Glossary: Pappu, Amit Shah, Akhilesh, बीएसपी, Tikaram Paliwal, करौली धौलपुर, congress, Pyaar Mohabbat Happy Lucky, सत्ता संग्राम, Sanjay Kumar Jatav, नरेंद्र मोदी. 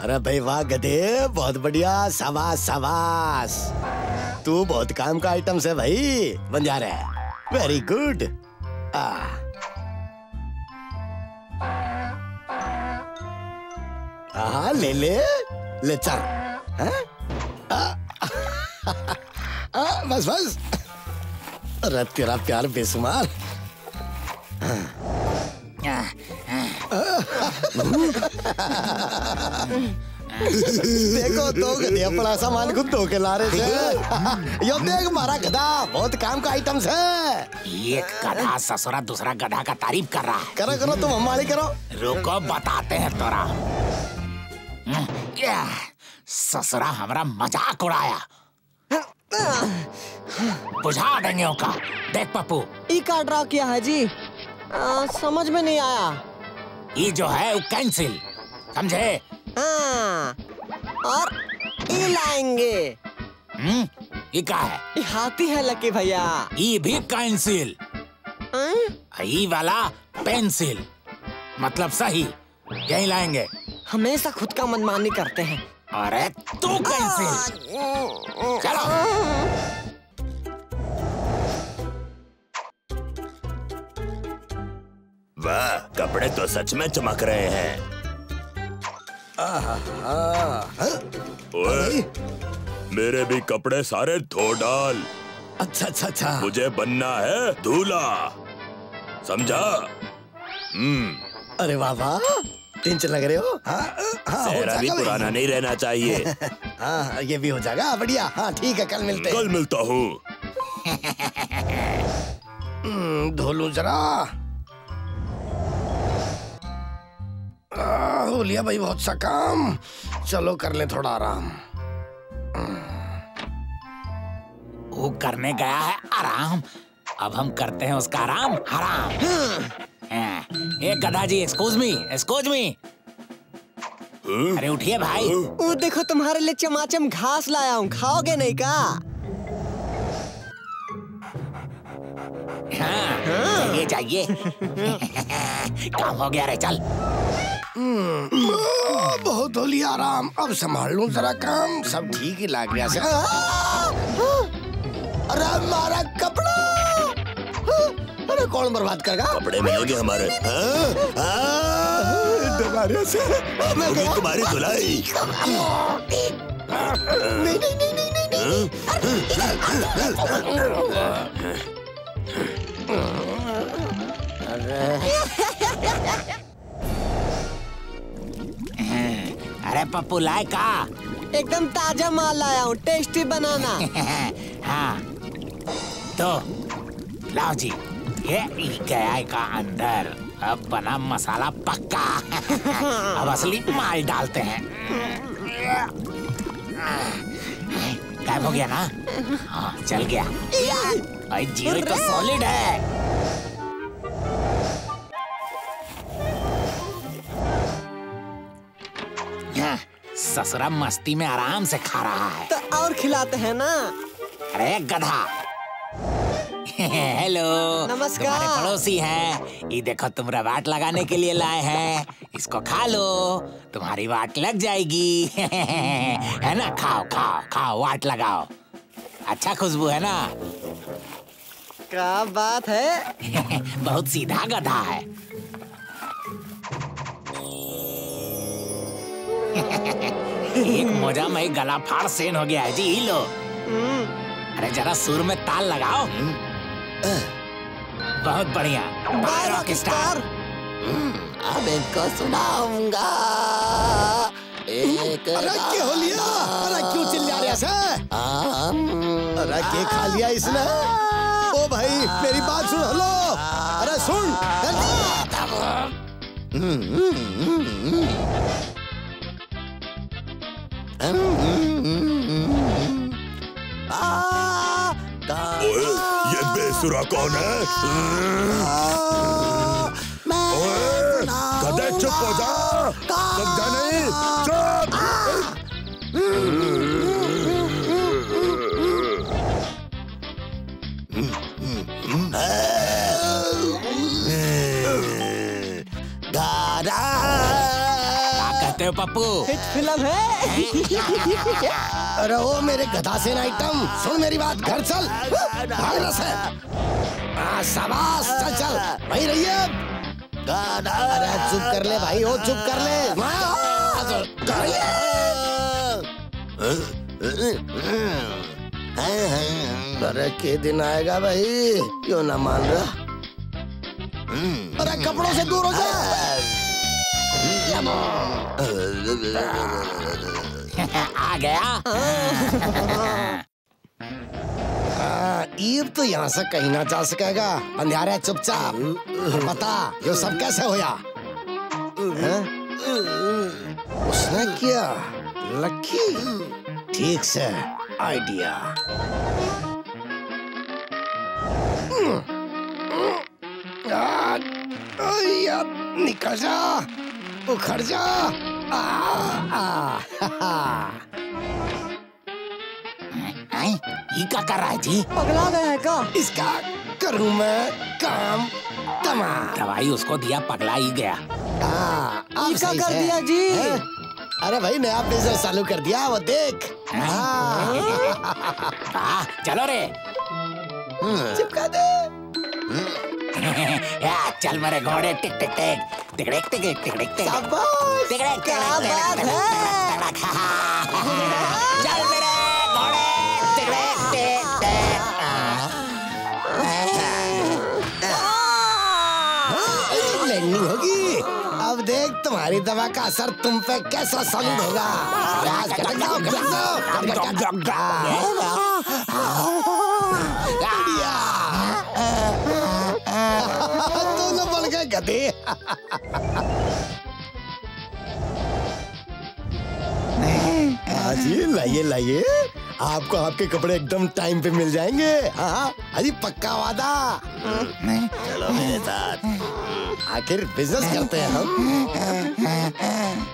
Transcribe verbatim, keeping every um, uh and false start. अरे भाई वाह गधे, बहुत बढ़िया, शाबाश शाबाश। तू बहुत काम का आइटम है भाई, बन जा रहा है, वेरी गुड। आ हाँ ले ले ले चल। बस बस, अरे तेरा प्यार बेसुमार। देखो दो गधे अपना सामान खुद धो के ला रहे थे। यो देख मारा गधा, बहुत काम का आइटम है। एक गधा ससुरा दूसरा गधा का तारीफ कर रहा है। करो करो, तुम हमारी करो। रुको बताते हैं तोरा। ससुरा हमारा मजाक उड़ाया, बुझा देंगे ओका। देख पप्पू, ई का ड्रा किया है जी। आ, समझ में नहीं आया। ये जो है वो कैंसिल, समझे? हाँ, और ये लाएंगे। हम्म, ये क्या है? ये हाथी है लकी भैया। ये भी कैंसिल। ये वाला पेंसिल, मतलब सही, यही लाएंगे। हमेशा खुद का मनमानी करते हैं। अरे तू कैंसिल, चलो। वाह, कपड़े तो सच में चमक रहे हैं। आहा, आहा। ओए, मेरे भी कपड़े सारे धो डाल। अच्छा अच्छा अच्छा। मुझे बनना है दूल्हा, समझा? हम्म। अरे बाबा, टिंच लग रहे हो। हाँ, हाँ, सेहरा भी पुराना नहीं रहना चाहिए। हाँ, ये भी हो जाएगा, बढ़िया। हाँ ठीक है, कल मिलते हैं। कल मिलता हूँ। धो लूं जरा। हो लिया भाई बहुत सा काम, चलो कर ले थोड़ा आराम। वो करने गया है आराम, अब हम करते हैं उसका आराम हराम। एक गधा जी, एक्सक्यूज मी एक्सक्यूज मी। अरे उठिए भाई। वो देखो तुम्हारे लिए चमाचम घास लाया हूँ, खाओगे नहीं का? हाँ, ये चाहिए। काम हो गया रे, चल। बहुत हो लिया आराम, अब संभाल लूं जरा काम। सब ठीक ही लग गया से। अरे मारा कपड़ा, अरे कौन बर्बाद करेगा? कपड़े मिलेंगे हमारे। दोबारा से मैं गया तुम्हारी धुलाई। नहीं नहीं नहीं नहीं नहीं। अरे पप्पू लाए का? एकदम ताजा माल लाया हूँ, टेस्टी बनाना। हाँ तो लाओ जी। ये गया का अंदर, अब बना मसाला पक्का। अब असली माल डालते हैं। गायब हो गया ना? हाँ चल गया। भाई जीरे तो सॉलिड है। ससुरा मस्ती में आराम से खा रहा है, तो और खिलाते हैं ना। अरे गधा। हेलो, नमस्कार। तुम्हारे पड़ोसी हैं, ये देखो तुम्हारा वाट लगाने के लिए लाए हैं। इसको खा लो, तुम्हारी वाट लग जाएगी। है ना? खाओ खाओ खाओ, वाट लगाओ। अच्छा खुशबू है ना? क्या बात है। बहुत सीधा गधा है। एक मोजा में गला फाड़ सेन हो गया है जी, ही लो। अरे जरा सुर में ताल लगाओ। बहुत बढ़िया, बाय रॉकस्टार। अब इनको सुनाऊंगा। एक अरे क्या हो लिया? अरे क्यों चिल्ला रहे हैं? अरे क्या खा लिया इसने? ओ भाई मेरी बात सुन। हेलो, अरे सुन। ओए, ये बेसुरा कौन है? गधे चुप हो जा, समझा नहीं? चुप। गाना देखते हो पप्पू? हिट फिल्म है। अरे ओ मेरे गधा सेना आइटम, सुन मेरी बात, घर चल, भाग रस है। आ, शाबाश, चल चल, वही रहिए। अरे चुप कर ले भाई, ओ चुप कर ले। कर ले। अरे के दिन आएगा भाई, क्यों ना मान रहा। अरे कपड़ों से दूर हो जा। आ गया। ईब तो यहाँ से कहीं ना जा सकेगा। अंधारा चुपचाप बता ये सब कैसे होया? उसने किया लकी ठीक से आइडिया। निकल जा, उखड़ जा। आ, आ, आ, आ, ये क्या कर रहा है जी? पगला गया है क्या? इसका करूँ मैं काम तमाम। दवाई उसको दिया, पगला ही गया। आ, आप क्या कर दिया जी? है? अरे भाई नया बिजनेस चालू कर दिया, वो देख। आ, आ, चलो रे, चिपका दे। चल मेरे घोड़े, टिक टिक टिक टिक टिक टिक टिक टिक टिक। क्या बात है? चल मेरे घोड़े, टिक टिक टिक। लैंडिंग होगी। अब देख तुम्हारी दवा का असर तुम पे कैसा साबित होगा। हाजी लाइए लाइए, आपको आपके कपड़े एकदम टाइम पे मिल जाएंगे। हाँ अजी पक्का वादा। चलो मेरे साथ, आखिर बिजनेस करते हैं हम।